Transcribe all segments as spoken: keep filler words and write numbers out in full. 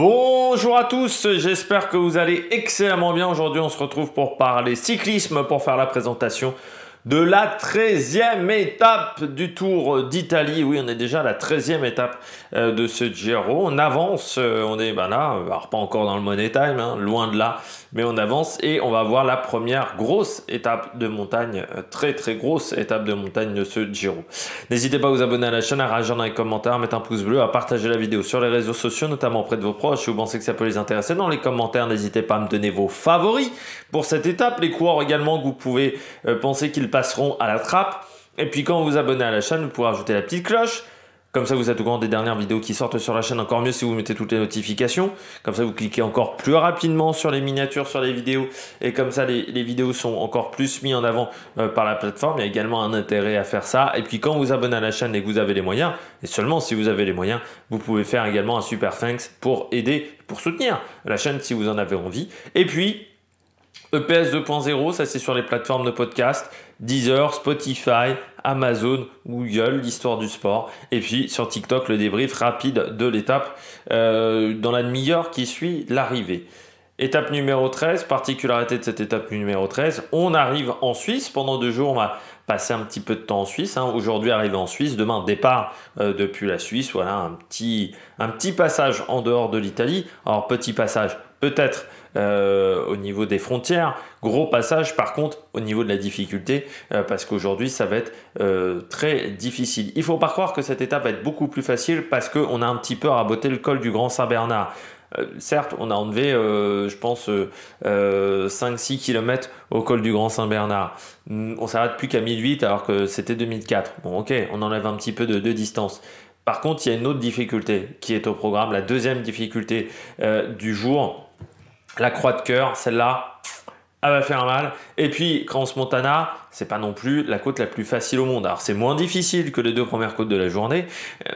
Bonjour à tous, j'espère que vous allez excellemment bien. Aujourd'hui, on se retrouve pour parler cyclisme, pour faire la présentation de la treizième étape du Tour d'Italie. Oui, on est déjà à la treizième étape de ce Giro. On avance, on est ben là, alors pas encore dans le money time, hein, loin de là, mais on avance et on va voir la première grosse étape de montagne, très très grosse étape de montagne de ce Giro. N'hésitez pas à vous abonner à la chaîne, à réagir dans les commentaires, à mettre un pouce bleu, à partager la vidéo sur les réseaux sociaux, notamment auprès de vos proches. Si vous pensez que ça peut les intéresser, dans les commentaires, n'hésitez pas à me donner vos favoris pour cette étape, les coureurs également que vous pouvez penser qu'ils passeront à la trappe. Et puis quand vous vous abonnez à la chaîne, vous pourrez ajouter la petite cloche. Comme ça, vous êtes au courant des dernières vidéos qui sortent sur la chaîne. Encore mieux si vous mettez toutes les notifications. Comme ça, vous cliquez encore plus rapidement sur les miniatures, sur les vidéos. Et comme ça, les, les vidéos sont encore plus mises en avant euh, par la plateforme. Il y a également un intérêt à faire ça. Et puis, quand vous vous abonnez à la chaîne et que vous avez les moyens, et seulement si vous avez les moyens, vous pouvez faire également un super thanks pour aider, pour soutenir la chaîne si vous en avez envie. Et puis, E P S deux point zéro, ça c'est sur les plateformes de podcast, Deezer, Spotify, Amazon, Google, l'histoire du sport. Et puis sur TikTok, le débrief rapide de l'étape euh, dans la demi-heure qui suit l'arrivée. Étape numéro treize, particularité de cette étape numéro treize, on arrive en Suisse. Pendant deux jours, on va passer un petit peu de temps en Suisse. Hein. Aujourd'hui, arrivé en Suisse, demain, départ euh, depuis la Suisse. Voilà, un petit, un petit passage en dehors de l'Italie. Alors, petit passage peut-être euh, au niveau des frontières, gros passage par contre au niveau de la difficulté euh, parce qu'aujourd'hui ça va être euh, très difficile. Il ne faut pas croire que cette étape va être beaucoup plus facile parce qu'on a un petit peu raboté le col du Grand Saint-Bernard. Euh, certes, on a enlevé, euh, je pense, euh, euh, cinq six kilomètres au col du Grand Saint-Bernard. On s'arrête plus qu'à mille huit alors que c'était deux mille quatre. Bon, ok, on enlève un petit peu de, de distance. Par contre, il y a une autre difficulté qui est au programme, la deuxième difficulté euh, du jour, la Croix de Cœur. Celle-là, elle va faire mal. Et puis, Crans-Montana, c'est pas non plus la côte la plus facile au monde. Alors, c'est moins difficile que les deux premières côtes de la journée,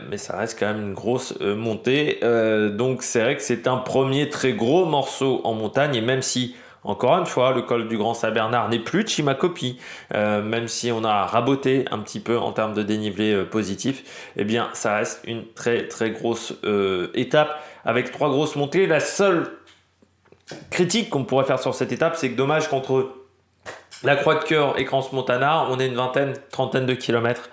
mais ça reste quand même une grosse euh, montée. Euh, donc, c'est vrai que c'est un premier très gros morceau en montagne. Et même si, encore une fois, le col du Grand Saint-Bernard n'est plus de Chimacopi, euh, même si on a raboté un petit peu en termes de dénivelé euh, positif, eh bien, ça reste une très, très grosse euh, étape avec trois grosses montées. La seule critique qu'on pourrait faire sur cette étape, c'est que dommage qu'entre la Croix de Cœur et Crans-Montana, on est une vingtaine, trentaine de kilomètres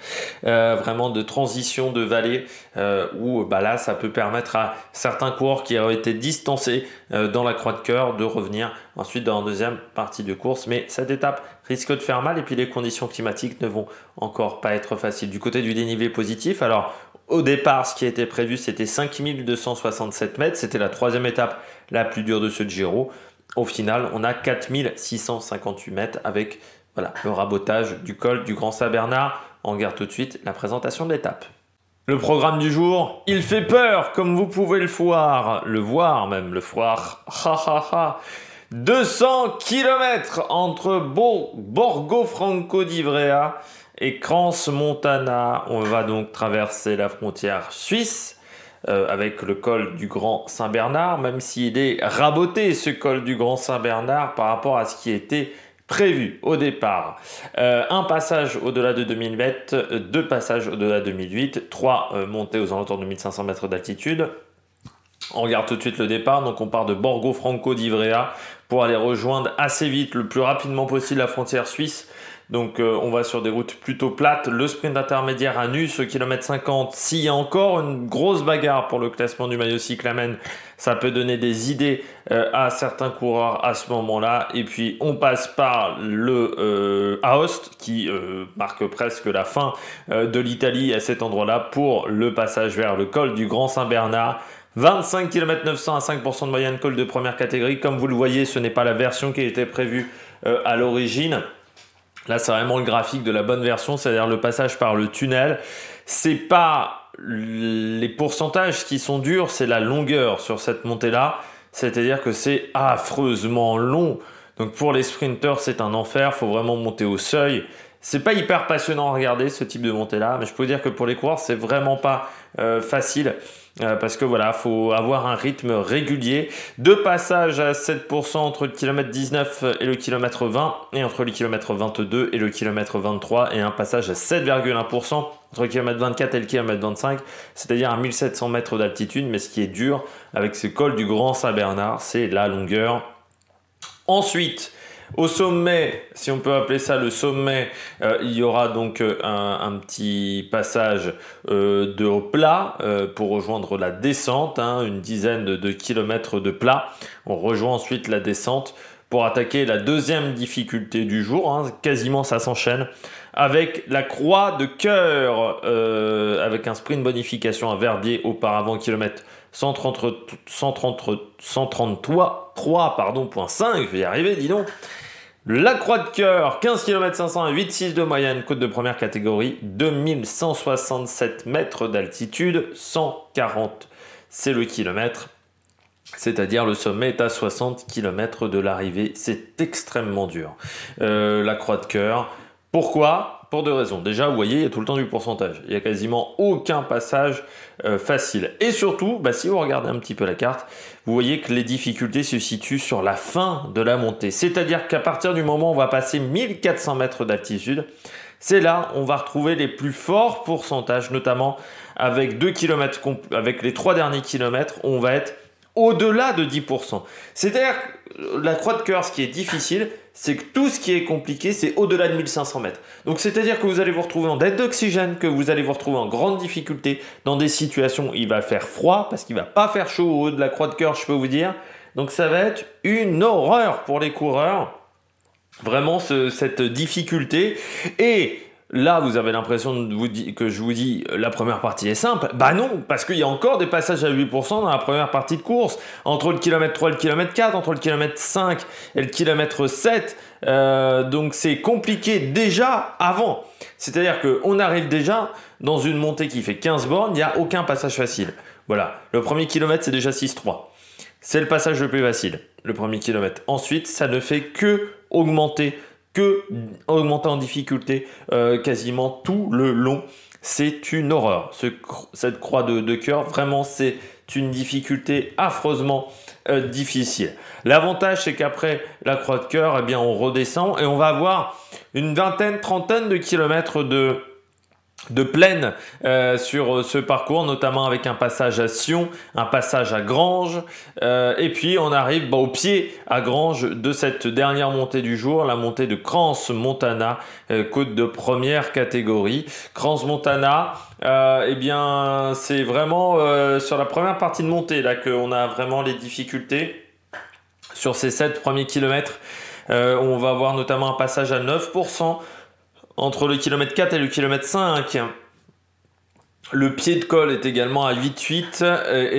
euh, vraiment de transition de vallée euh, où bah là, ça peut permettre à certains coureurs qui auraient été distancés euh, dans la Croix de Cœur de revenir ensuite dans la deuxième partie de course. Mais cette étape risque de faire mal et puis les conditions climatiques ne vont encore pas être faciles. Du côté du dénivelé positif, alors au départ, ce qui était prévu, c'était cinq mille deux cent soixante-sept mètres. C'était la troisième étape la plus dure de ce Giro. Au final, on a quatre mille six cent cinquante-huit mètres avec voilà, le rabotage du col du Grand Saint-Bernard. On regarde tout de suite la présentation de l'étape. Le programme du jour, il fait peur, comme vous pouvez le voir, le voir même, le foire. Ha ha ha. deux cents kilomètres entre Borgo Franco d'Ivrea et Crans-Montana. On va donc traverser la frontière suisse euh, avec le col du Grand Saint-Bernard, même s'il est raboté ce col du Grand Saint-Bernard par rapport à ce qui était prévu au départ. Euh, un passage au-delà de deux mille mètres, deux passages au-delà de deux mille huit, trois euh, montées aux alentours de mille cinq cents mètres d'altitude. On regarde tout de suite le départ, donc on part de Borgo Franco d'Ivrea pour aller rejoindre assez vite, le plus rapidement possible, la frontière suisse. Donc euh, on va sur des routes plutôt plates, le sprint intermédiaire à Nus, kilomètre cinquante. S'il y a encore une grosse bagarre pour le classement du maillot cyclamen, ça peut donner des idées euh, à certains coureurs à ce moment-là. Et puis on passe par le euh, Aoste qui euh, marque presque la fin euh, de l'Italie à cet endroit-là pour le passage vers le col du Grand Saint-Bernard. vingt-cinq kilomètres neuf cents à cinq pour cent de moyenne col de première catégorie. Comme vous le voyez, ce n'est pas la version qui était prévue euh, à l'origine. Là, c'est vraiment le graphique de la bonne version, c'est-à-dire le passage par le tunnel. C'est pas les pourcentages qui sont durs, c'est la longueur sur cette montée-là. C'est-à-dire que c'est affreusement long. Donc pour les sprinteurs, c'est un enfer. Il faut vraiment monter au seuil. C'est pas hyper passionnant à regarder ce type de montée-là, mais je peux vous dire que pour les coureurs, c'est vraiment pas euh, facile. Euh, parce que voilà, faut avoir un rythme régulier. Deux passages à sept pour cent entre le kilomètre dix-neuf et le kilomètre vingt, et entre le kilomètre vingt-deux et le kilomètre vingt-trois, et un passage à sept virgule un pour cent entre le kilomètre vingt-quatre et le kilomètre vingt-cinq, c'est-à-dire à mille sept cents mètres d'altitude. Mais ce qui est dur avec ce col du Grand Saint-Bernard, c'est la longueur. Ensuite, au sommet, si on peut appeler ça le sommet, euh, il y aura donc euh, un, un petit passage euh, de plat euh, pour rejoindre la descente, hein, une dizaine de, de kilomètres de plat. On rejoint ensuite la descente pour attaquer la deuxième difficulté du jour, hein, quasiment ça s'enchaîne, avec la Croix de Cœur, euh, avec un sprint bonification à Verdier auparavant, kilomètre cent trente, cent trente, cent trente-trois, pardon, point cinq, je vais y arriver, dis donc. La Croix de Cœur, quinze kilomètres cinq cents à huit virgule six de moyenne, côte de première catégorie, deux mille cent soixante-sept mètres d'altitude, cent quarante, c'est le kilomètre. C'est-à-dire le sommet est à soixante kilomètres de l'arrivée. C'est extrêmement dur. Euh, la Croix de Cœur. Pourquoi? Pour deux raisons. Déjà, vous voyez, il y a tout le temps du pourcentage. Il n'y a quasiment aucun passage euh, facile. Et surtout, bah, si vous regardez un petit peu la carte, vous voyez que les difficultés se situent sur la fin de la montée. C'est-à-dire qu'à partir du moment où on va passer mille quatre cents mètres d'altitude, c'est là on va retrouver les plus forts pourcentages, notamment avec, deux kilomètres, avec les trois derniers kilomètres, on va être au-delà de dix pour cent. C'est-à-dire que la Croix de Cœur, ce qui est difficile, c'est que tout ce qui est compliqué, c'est au-delà de mille cinq cents mètres. Donc c'est-à-dire que vous allez vous retrouver en dette d'oxygène, que vous allez vous retrouver en grande difficulté, dans des situations où il va faire froid, parce qu'il ne va pas faire chaud au haut de la Croix de Cœur, je peux vous dire. Donc ça va être une horreur pour les coureurs, vraiment ce, cette difficulté. Et là, vous avez l'impression que je vous dis la première partie est simple. Bah non, parce qu'il y a encore des passages à huit pour cent dans la première partie de course. Entre le kilomètre trois et le kilomètre quatre, entre le kilomètre cinq et le kilomètre sept. Euh, donc c'est compliqué déjà avant. C'est-à-dire qu'on arrive déjà dans une montée qui fait quinze bornes, il n'y a aucun passage facile. Voilà, le premier kilomètre c'est déjà six trois. C'est le passage le plus facile, le premier kilomètre. Ensuite, ça ne fait que augmenter. Que augmenter en difficulté euh, quasiment tout le long. C'est une horreur. Ce, cette croix de, de cœur, vraiment, c'est une difficulté affreusement euh, difficile. L'avantage, c'est qu'après la Croix de Cœur, eh bien, on redescend et on va avoir une vingtaine, trentaine de kilomètres de de plaine euh, sur ce parcours, notamment avec un passage à Sion, un passage à Granges, euh, et puis on arrive bah, au pied à Granges de cette dernière montée du jour, la montée de Crans-Montana, euh, côte de première catégorie. Crans-Montana, euh, eh bien c'est vraiment euh, sur la première partie de montée là qu'on a vraiment les difficultés sur ces sept premiers kilomètres. Euh, on va avoir notamment un passage à neuf pour cent entre le kilomètre quatre et le kilomètre cinq. Le pied de col est également à huit virgule huit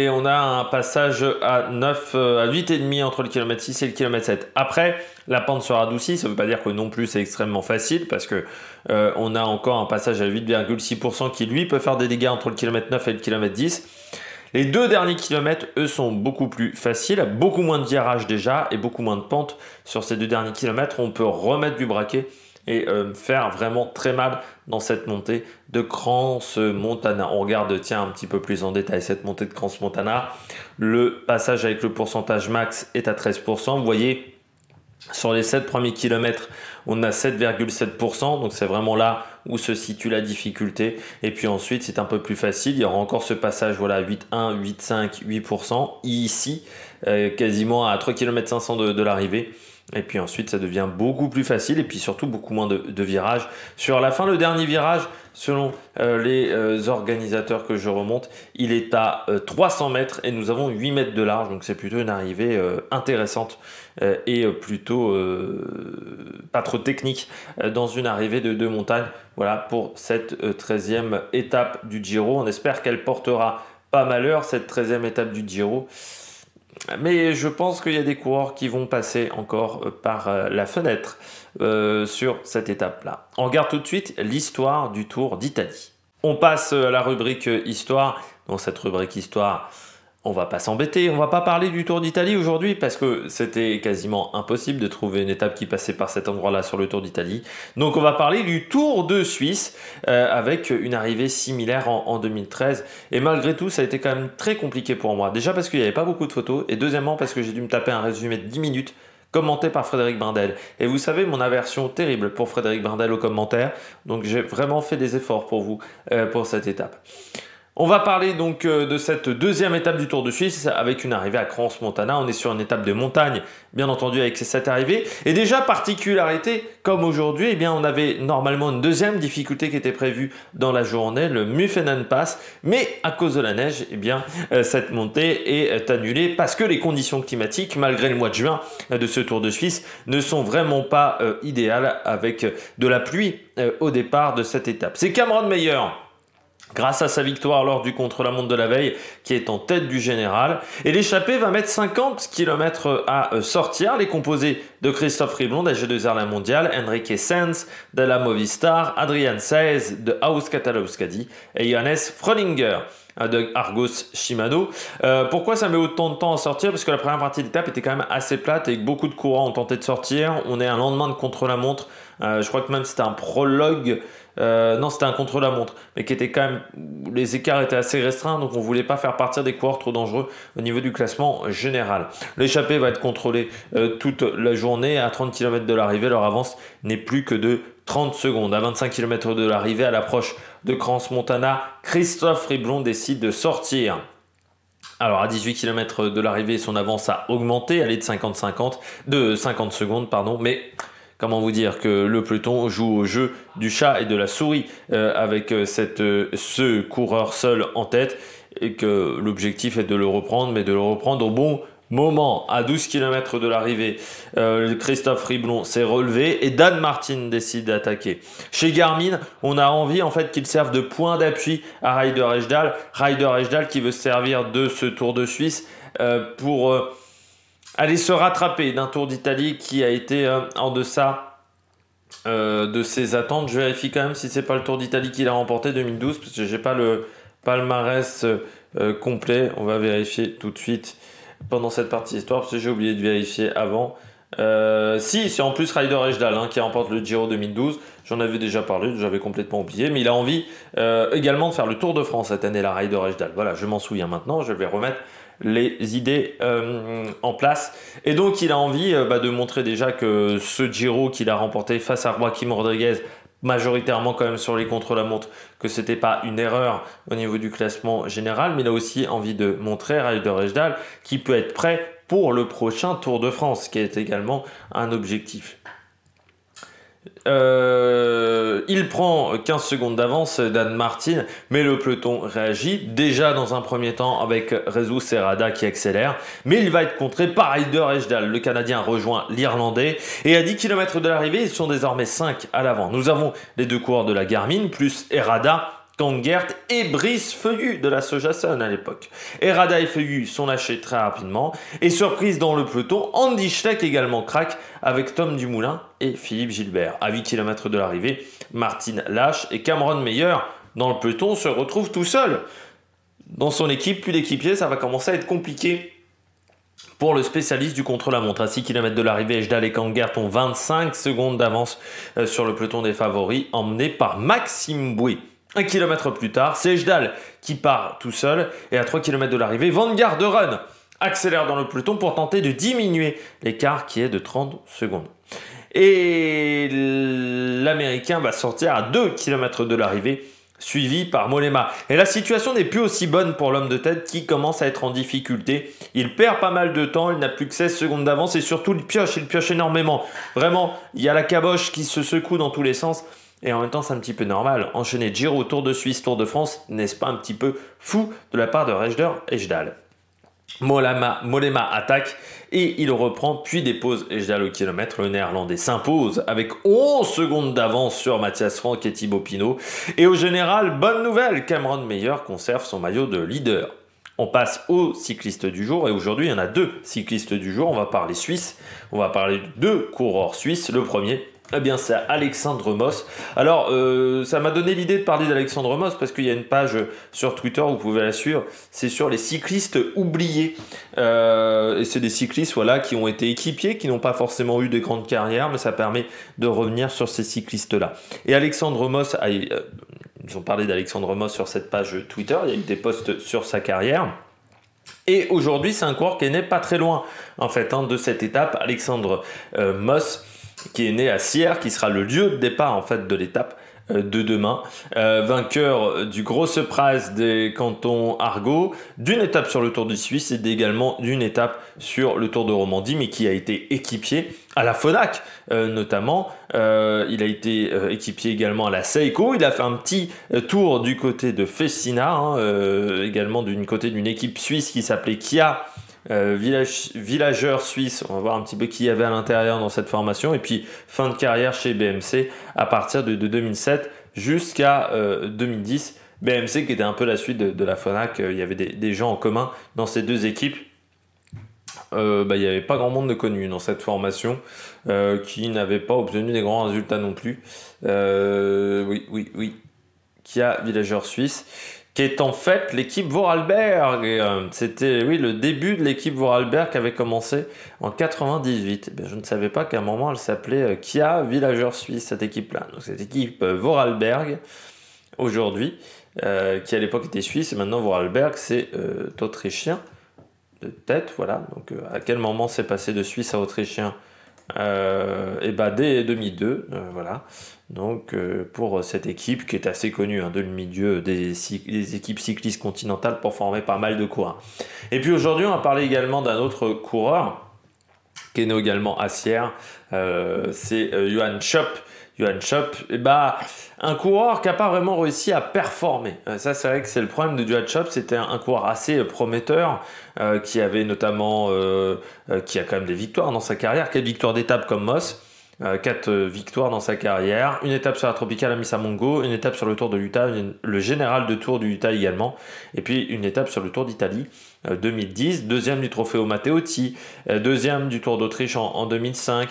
et on a un passage à neuf, à huit virgule cinq entre le kilomètre six et le kilomètre sept. Après, la pente sera adoucie, ça ne veut pas dire que non plus c'est extrêmement facile parce que euh, on a encore un passage à huit virgule six pour cent qui lui peut faire des dégâts entre le kilomètre neuf et le kilomètre dix. Les deux derniers kilomètres, eux, sont beaucoup plus faciles, beaucoup moins de virages déjà et beaucoup moins de pente. Sur ces deux derniers kilomètres, on peut remettre du braquet et euh, faire vraiment très mal dans cette montée de Crans-Montana. On regarde, tiens, un petit peu plus en détail cette montée de Crans-Montana. Le passage avec le pourcentage max est à treize pour cent. Vous voyez, sur les sept premiers kilomètres, on a sept virgule sept pour cent. Donc c'est vraiment là où se situe la difficulté. Et puis ensuite, c'est un peu plus facile. Il y aura encore ce passage, voilà, huit virgule un, huit virgule cinq, huit pour cent. Ici, euh, quasiment à trois virgule cinq kilomètres de, de l'arrivée. Et puis ensuite, ça devient beaucoup plus facile et puis surtout beaucoup moins de, de virages. Sur la fin, le dernier virage, selon euh, les euh, organisateurs que je remonte, il est à euh, trois cents mètres et nous avons huit mètres de large. Donc c'est plutôt une arrivée euh, intéressante euh, et plutôt euh, pas trop technique euh, dans une arrivée de, de montagne. Voilà pour cette euh, treizième étape du Giro. On espère qu'elle portera pas malheur, cette treizième étape du Giro. Mais je pense qu'il y a des coureurs qui vont passer encore par la fenêtre euh, sur cette étape-là. On regarde tout de suite l'histoire du Tour d'Italie. On passe à la rubrique histoire. Dans cette rubrique histoire, on va pas s'embêter, on va pas parler du Tour d'Italie aujourd'hui parce que c'était quasiment impossible de trouver une étape qui passait par cet endroit-là sur le Tour d'Italie. Donc on va parler du Tour de Suisse euh, avec une arrivée similaire en, en deux mille treize. Et malgré tout, ça a été quand même très compliqué pour moi. Déjà parce qu'il n'y avait pas beaucoup de photos et deuxièmement parce que j'ai dû me taper un résumé de dix minutes commenté par Frédéric Brindel. Et vous savez mon aversion terrible pour Frédéric Brindel aux commentaires, donc j'ai vraiment fait des efforts pour vous euh, pour cette étape. On va parler donc de cette deuxième étape du Tour de Suisse avec une arrivée à Crans-Montana. On est sur une étape de montagne, bien entendu, avec cette arrivée. Et déjà, particularité, comme aujourd'hui, eh bien, on avait normalement une deuxième difficulté qui était prévue dans la journée, le Mufenan Pass. Mais à cause de la neige, eh bien, cette montée est annulée parce que les conditions climatiques, malgré le mois de juin de ce Tour de Suisse, ne sont vraiment pas euh, idéales avec de la pluie euh, au départ de cette étape. C'est Cameron Meyer, grâce à sa victoire lors du contre-la-montre de la veille, qui est en tête du général. Et l'échappée va mettre cinquante kilomètres à sortir. Les composés de Christophe Riblon, d'A G deux R La Mondiale, Henrique Sens, de la Movistar, Adrian Saez, de Aoste Catalogskadi, et Johannes Frölinger de Argos Shimano. Euh, pourquoi ça met autant de temps à sortir? Parce que la première partie de l'étape était quand même assez plate et que beaucoup de courants ont tenté de sortir. On est un lendemain de contre-la-montre. Euh, je crois que même c'était un prologue. Euh, non, c'était un contre-la-montre, mais qui était quand même, les écarts étaient assez restreints, donc on voulait pas faire partir des coureurs trop dangereux au niveau du classement général. L'échappée va être contrôlée euh, toute la journée. À trente kilomètres de l'arrivée, leur avance n'est plus que de trente secondes. À vingt-cinq kilomètres de l'arrivée, à l'approche de Crans-Montana, Christophe Riblon décide de sortir. Alors à dix-huit kilomètres de l'arrivée, son avance a augmenté, elle est de cinquante, cinquante, de cinquante secondes, pardon, mais... Comment vous dire que le peloton joue au jeu du chat et de la souris euh, avec cette, euh, ce coureur seul en tête, et que l'objectif est de le reprendre, mais de le reprendre au bon moment. À douze kilomètres de l'arrivée, euh, Christophe Riblon s'est relevé et Dan Martin décide d'attaquer. Chez Garmin, on a envie en fait qu'il serve de point d'appui à Ryder Hesjedal. Ryder Hesjedal qui veut servir de ce Tour de Suisse euh, pour... Euh, aller se rattraper d'un Tour d'Italie qui a été euh, en deçà euh, de ses attentes. Je vérifie quand même si c'est pas le Tour d'Italie qu'il a remporté deux mille douze, parce que j'ai pas le palmarès euh, complet. On va vérifier tout de suite pendant cette partie histoire, parce que j'ai oublié de vérifier avant. Euh, si, c'est en plus Ryder Hesjedal hein, qui remporte le Giro deux mille douze. J'en avais déjà parlé, j'avais complètement oublié, mais il a envie euh, également de faire le Tour de France cette année, la Ryder Hesjedal. Voilà, je m'en souviens maintenant, je vais remettre les idées euh, en place. Et donc il a envie euh, bah, de montrer déjà que ce Giro qu'il a remporté face à Joaquim Rodríguez, majoritairement quand même sur les contre-la-montre, que c'était pas une erreur au niveau du classement général, mais il a aussi envie de montrer à Ryder Hesjedal qui peut être prêt pour le prochain Tour de France, qui est également un objectif. Euh, il prend quinze secondes d'avance Dan Martin, mais le peloton réagit déjà dans un premier temps avec Reso Cerada qui accélère, mais il va être contré par Ryder Hesjedal. Le Canadien rejoint l'Irlandais et à dix kilomètres de l'arrivée, ils sont désormais cinq à l'avant. Nous avons les deux coureurs de la Garmin, plus Herrada, Kangert et Brice Feuillu de la Sojasun à l'époque. Herrada et Feuillu sont lâchés très rapidement et surprise dans le peloton, Andy Schleck également craque avec Tom Dumoulin et Philippe Gilbert. À huit kilomètres de l'arrivée, Martin lâche et Cameron Meyer dans le peloton se retrouve tout seul dans son équipe, plus d'équipier. Ça va commencer à être compliqué pour le spécialiste du contre-la-montre. À six kilomètres de l'arrivée, Hesjedal et Kangert ont vingt-cinq secondes d'avance sur le peloton des favoris emmené par Maxime Boué. Un kilomètre plus tard, c'est Hesjedal qui part tout seul. Et à trois kilomètres de l'arrivée, Van Wilder accélère dans le peloton pour tenter de diminuer l'écart qui est de trente secondes. Et l'Américain va sortir à deux kilomètres de l'arrivée, suivi par Mollema. Et la situation n'est plus aussi bonne pour l'homme de tête qui commence à être en difficulté. Il perd pas mal de temps, il n'a plus que seize secondes d'avance et surtout il pioche, il pioche énormément. Vraiment, il y a la caboche qui se secoue dans tous les sens. Et en même temps, c'est un petit peu normal. Enchaîner Giro, Tour de Suisse, Tour de France, n'est-ce pas un petit peu fou de la part de Ryder Hesjedal? Mollema, Mollema attaque et il reprend, puis dépose Hesjedal au kilomètre. Le néerlandais s'impose avec onze secondes d'avance sur Mathias Franck et Thibaut Pinot. Et au général, bonne nouvelle, Cameron Meyer conserve son maillot de leader. On passe aux cyclistes du jour et aujourd'hui, il y en a deux cyclistes du jour. On va parler suisse, on va parler de deux coureurs suisses. Le premier, eh bien, c'est Alexandre Moss. Alors, euh, ça m'a donné l'idée de parler d'Alexandre Moss parce qu'il y a une page sur Twitter, vous pouvez la suivre. C'est sur les cyclistes oubliés. Euh, et c'est des cyclistes voilà, qui ont été équipiers, qui n'ont pas forcément eu de grandes carrières, mais ça permet de revenir sur ces cyclistes-là. Et Alexandre Moss, a, euh, ils ont parlé d'Alexandre Moss sur cette page Twitter, il y a eu des posts sur sa carrière. Et aujourd'hui, c'est un coureur qui est né pas très loin en fait, hein, de cette étape, Alexandre euh, Moss, qui est né à Sierre, qui sera le lieu de départ en fait, de l'étape euh, de demain. Euh, vainqueur du Grosse Prize des cantons Argau, d'une étape sur le Tour de Suisse et également d'une étape sur le Tour de Romandie, mais qui a été équipier à la Fonac euh, notamment. Euh, il a été euh, équipier également à la Seiko. Il a fait un petit tour du côté de Festina, hein, euh, également d'une côté d'une équipe suisse qui s'appelait Kia. Euh, village, villageur suisse, on va voir un petit peu qui y avait à l'intérieur dans cette formation, et puis fin de carrière chez B M C à partir de, de deux mille sept jusqu'à euh, deux mille dix. B M C qui était un peu la suite de, de la Fonac, euh, il y avait des, des gens en commun dans ces deux équipes. Euh, bah, il n'y avait pas grand monde de connu dans cette formation, euh, qui n'avait pas obtenu des grands résultats non plus. Euh, oui, oui, oui, Kia villageur suisse, qui est en fait l'équipe Vorarlberg. Euh, C'était oui, le début de l'équipe Vorarlberg qui avait commencé en quatre-vingt-dix-huit. Eh bien, je ne savais pas qu'à un moment, elle s'appelait euh, Kia Villageur Suisse, cette équipe-là. Donc cette équipe euh, Vorarlberg, aujourd'hui, euh, qui à l'époque était suisse, et maintenant Vorarlberg, c'est euh, autrichien de tête. Voilà. Donc euh, à quel moment c'est passé de suisse à autrichien? Euh, et bah dès deux mille deux, euh, voilà. Donc euh, pour cette équipe qui est assez connue, hein, de le milieu des, des équipes cyclistes continentales pour former pas mal de coureurs. Et puis aujourd'hui, on va parler également d'un autre coureur qui est né également à Sierre, euh, c'est euh, Johan Schopp. Johan Schopp, et bah, un coureur qui n'a pas vraiment réussi à performer. Euh, ça, c'est vrai que c'est le problème de Johan Schopp. C'était un, un coureur assez prometteur, euh, qui avait notamment, euh, euh, qui a quand même des victoires dans sa carrière, quatre victoires d'étape comme Moss, euh, quatre euh, victoires dans sa carrière, une étape sur la Tropicale à Missamongo, une étape sur le Tour de l'Utah, le général de Tour du Utah également, et puis une étape sur le Tour d'Italie. Euh, deux mille dix, deuxième du Trofeo Matteotti, euh, deuxième du Tour d'Autriche en, en deux mille cinq.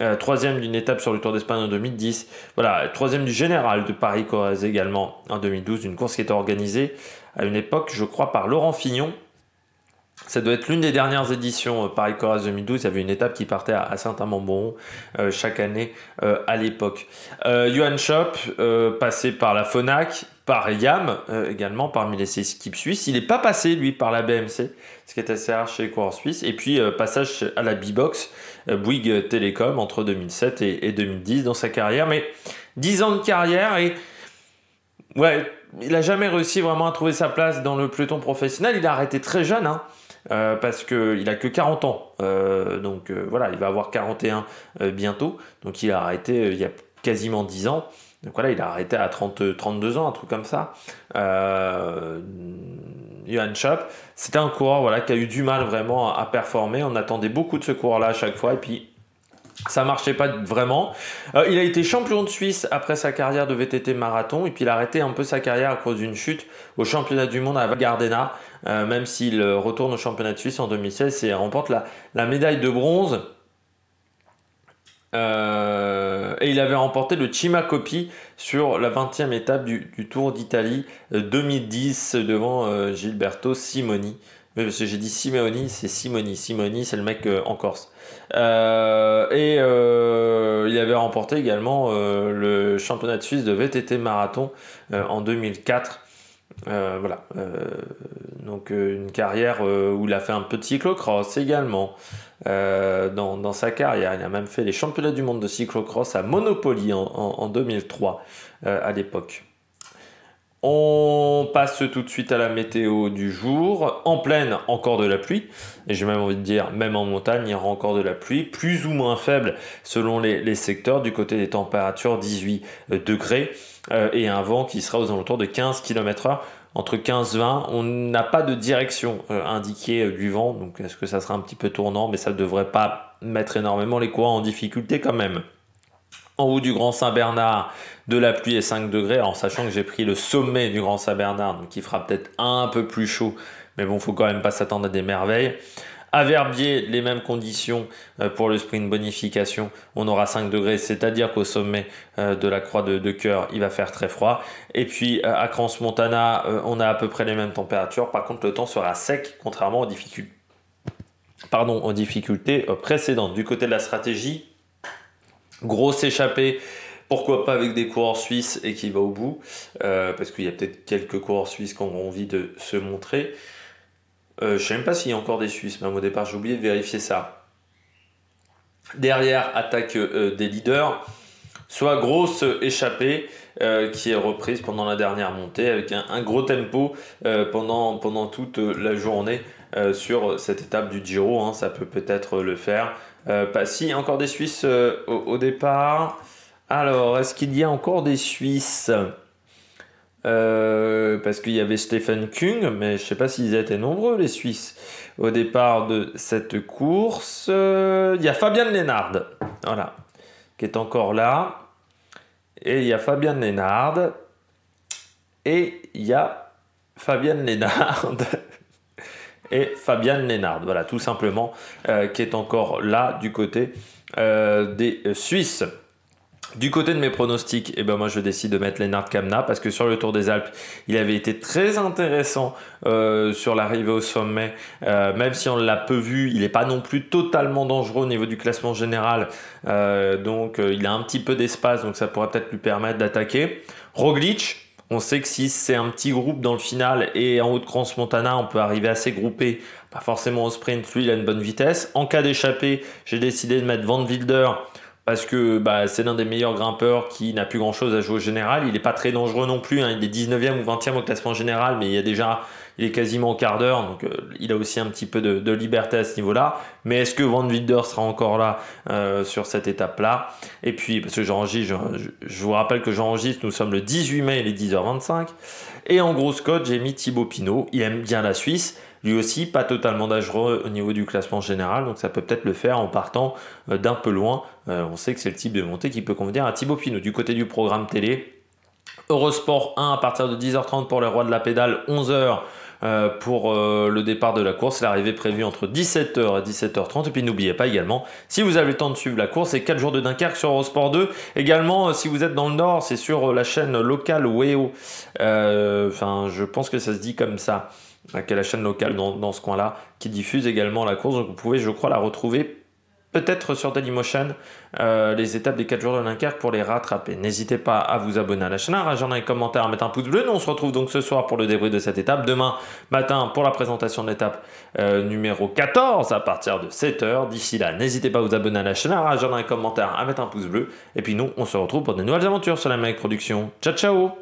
Euh, troisième d'une étape sur le Tour d'Espagne en deux mille dix. Voilà, troisième du Général de Paris-Corrèze également en deux mille douze, une course qui était organisée à une époque, je crois, par Laurent Fignon. Ça doit être l'une des dernières éditions euh, Paris-Corrèze deux mille douze. Il y avait une étape qui partait à, à Saint-Amand-Boron euh, chaque année euh, à l'époque. Euh, Johan Schopp, euh, passé par la Fonac, par YAM euh, également, parmi les équipes suisses. Il n'est pas passé, lui, par la B M C, ce qui est assez rare chez les coureurs suisses. Et puis, euh, passage à la B-Box, euh, Bouygues Télécom, entre deux mille sept et, et deux mille dix dans sa carrière. Mais dix ans de carrière et... ouais, il n'a jamais réussi vraiment à trouver sa place dans le peloton professionnel. Il a arrêté très jeune, hein, euh, parce qu'il n'a que quarante ans. Euh, donc, euh, voilà, il va avoir quarante et un euh, bientôt. Donc, il a arrêté euh, il y a quasiment dix ans. Donc voilà, il a arrêté à trente, trente-deux ans, un truc comme ça. Euh, Johan Schopp, c'était un coureur voilà, qui a eu du mal vraiment à performer. On attendait beaucoup de ce coureur-là à chaque fois et puis ça ne marchait pas vraiment. Euh, il a été champion de Suisse après sa carrière de V T T marathon et puis il a arrêté un peu sa carrière à cause d'une chute au championnat du monde à Val Gardena, euh, même s'il retourne au championnat de Suisse en deux mille seize et remporte la, la médaille de bronze. Euh, et il avait remporté le Cima-Coppi sur la vingtième étape du, du Tour d'Italie deux mille dix devant euh, Gilberto Simoni. Oui, parce que j'ai dit Simeoni, c'est Simoni. Simoni, c'est le mec euh, en Corse. Euh, et euh, il avait remporté également euh, le championnat de Suisse de V T T marathon euh, en deux mille quatre. Euh, voilà. Euh, donc euh, une carrière euh, où il a fait un peu de cyclocross également. Euh, dans, dans sa carrière, il a même fait les championnats du monde de cyclocross à Monopoly en, en, en deux mille trois euh, à l'époque. On passe tout de suite à la météo du jour. En plaine, encore de la pluie. Et j'ai même envie de dire, même en montagne, il y aura encore de la pluie. Plus ou moins faible selon les, les secteurs. Du côté des températures, dix-huit degrés. Euh, et un vent qui sera aux alentours de quinze kilomètres heure. Entre quinze et vingt, on n'a pas de direction euh, indiquée euh, du vent. Donc est-ce que ça sera un petit peu tournant? Mais ça ne devrait pas mettre énormément les coureurs en difficulté quand même. En haut du Grand Saint-Bernard, de la pluie et cinq degrés, en sachant que j'ai pris le sommet du Grand Saint-Bernard, donc il fera peut-être un peu plus chaud, mais bon, faut quand même pas s'attendre à des merveilles. À Verdier, les mêmes conditions pour le sprint bonification, on aura cinq degrés, c'est-à-dire qu'au sommet de la Croix de, de Cœur, il va faire très froid. Et puis à Crans-Montana, on a à peu près les mêmes températures, par contre le temps sera sec, contrairement aux difficultés, pardon, aux difficultés précédentes. Du côté de la stratégie, grosse échappée, pourquoi pas avec des coureurs suisses et qui va au bout, euh, parce qu'il y a peut-être quelques coureurs suisses qui ont envie de se montrer. Euh, je ne sais même pas s'il y a encore des Suisses, même au départ, j'ai oublié de vérifier ça. Derrière, attaque euh, des leaders. Soit grosse échappée euh, qui est reprise pendant la dernière montée avec un, un gros tempo euh, pendant, pendant toute la journée euh, sur cette étape du Giro. Hein, ça peut peut-être le faire. Euh, pas, si, encore des Suisses euh, au, au départ. Alors, est-ce qu'il y a encore des Suisses ? Euh, parce qu'il y avait Stephen Kung, mais je ne sais pas s'ils étaient nombreux les Suisses au départ de cette course. Euh, il y a Fabian Lennard, voilà, qui est encore là, et il y a Fabian Lennard et il y a Fabian Lennard et Fabian Lennard, voilà, tout simplement, euh, qui est encore là du côté euh, des Suisses. Du côté de mes pronostics, eh ben moi je décide de mettre Lennard Kämna parce que sur le Tour des Alpes, il avait été très intéressant euh, sur l'arrivée au sommet. Euh, même si on l'a peu vu, il n'est pas non plus totalement dangereux au niveau du classement général. Euh, donc euh, il a un petit peu d'espace, donc ça pourrait peut-être lui permettre d'attaquer. Roglic, on sait que si c'est un petit groupe dans le final et en haut de Crans-Montana, on peut arriver assez groupé, pas forcément au sprint, lui il a une bonne vitesse. En cas d'échappée, j'ai décidé de mettre Van Wilder. Parce que bah, c'est l'un des meilleurs grimpeurs qui n'a plus grand chose à jouer au général. Il n'est pas très dangereux non plus. Hein. Il est dix-neuvième ou vingtième au classement général, mais il, y a déjà, il est quasiment au quart d'heure. Donc euh, il a aussi un petit peu de, de liberté à ce niveau-là. Mais est-ce que Van Wilder sera encore là euh, sur cette étape-là? Et puis, parce que j'enregistre, je, je, je vous rappelle que j'enregistre, nous sommes le dix-huit mai, il est dix heures vingt-cinq. Et en gros scout, j'ai mis Thibaut Pinot. Il aime bien la Suisse. Lui aussi, pas totalement dangereux au niveau du classement général, donc ça peut peut-être le faire en partant d'un peu loin. Euh, on sait que c'est le type de montée qui peut convenir à Thibaut Pinot. Du côté du programme télé, Eurosport un à partir de dix heures trente pour les rois de la pédale, onze heures euh, pour euh, le départ de la course. L'arrivée prévue entre dix-sept heures et dix-sept heures trente. Et puis n'oubliez pas également, si vous avez le temps de suivre la course, c'est quatre jours de Dunkerque sur Eurosport deux. Également, euh, si vous êtes dans le Nord, c'est sur euh, la chaîne locale W E O. Euh, enfin, je pense que ça se dit comme ça. Qui est la chaîne locale dans, dans ce coin-là, qui diffuse également la course. Donc vous pouvez, je crois, la retrouver peut-être sur Dailymotion, euh, les étapes des quatre jours de Dunkerque pour les rattraper. N'hésitez pas à vous abonner à la chaîne, à rajouter un commentaire, à mettre un pouce bleu. Nous, on se retrouve donc ce soir pour le débrief de cette étape. Demain matin, pour la présentation de l'étape euh, numéro quatorze, à partir de sept heures. D'ici là, n'hésitez pas à vous abonner à la chaîne, à rajouter un commentaire, à mettre un pouce bleu. Et puis nous, on se retrouve pour de nouvelles aventures sur la Mec Production. Ciao, ciao!